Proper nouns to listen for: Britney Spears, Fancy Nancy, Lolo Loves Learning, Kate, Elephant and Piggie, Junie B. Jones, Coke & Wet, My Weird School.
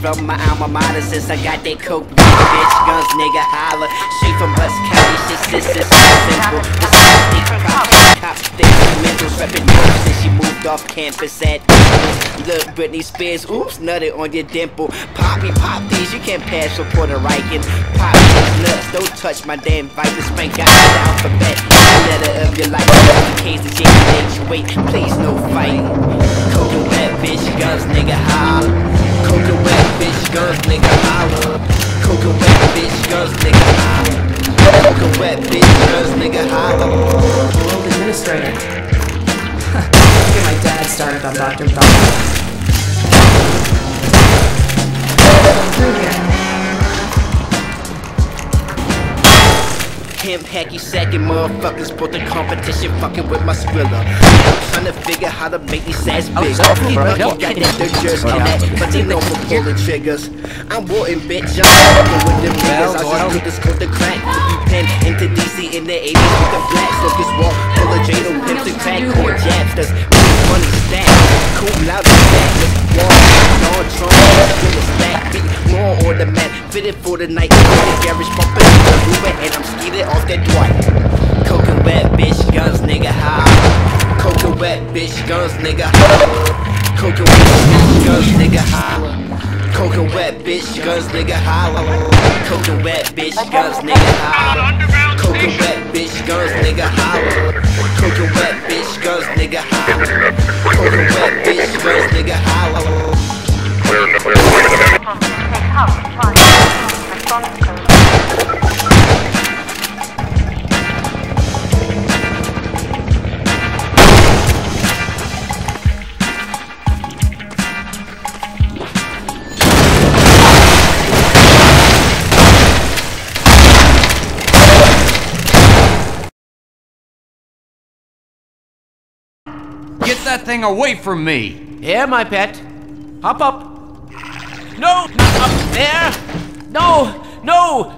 from my alma mater. Since I got that coke, bitch, guns, nigga, holla. She from West County, she sister, simple. This is thick cop, thick mental, reppin' dope since she moved off campus at look, Britney Spears, oops, nutted on your dimple. Poppy, pop these, you can't pass for Puerto Rican. Pop these nuts, don't touch my damn viper. Spank out the alphabet, letter of your life. In case the jam makes you wait, please no fight. Coke and wet, bitch, guns, nigga, holla. Coke and wet, bitch, guns, nigga, holla. Coke and wet, bitch, guns, nigga, holla. Coke and wet, bitch, guns, nigga, holla. World administrator. Look at my dad started on Dr. Bob. Him hacky sacking motherfuckers, brought the competition, fucking with my Skrilla. Trying to figure how to make these ass big. He lucky got that dirt jerk on that, but he know for pulling triggers. I'm wartin', bitch, I'm fucking with them niggas. I just took this coat to crack, took pen into DC in the 80s with the blacks. Look, this wall, pull a Jado, pimp to crack, or jabs. That's really funny stack. Cool, loud, fat, wall, Tron, with a stack, beat, more on the map. Fitted for the night, in the garage, bumpin' in the Uber, and I'm skeeted off that Dwight. Coke and wet, bitch, guns, nigga, high. Coke and wet, bitch, guns, nigga, high. Coke and wet, bitch, guns, nigga, high. Coke and wet, bitch, guns, nigga, high. Coke and wet, bitch, guns, nigga, high. Coke and wet, bitch, guns, nigga, high. Coke and wet, bitch, guns, nigga, high. Coke and wet, bitch, guns, nigga, high. Get that thing away from me! Here, my pet. Hop up. No, not up there! No, no!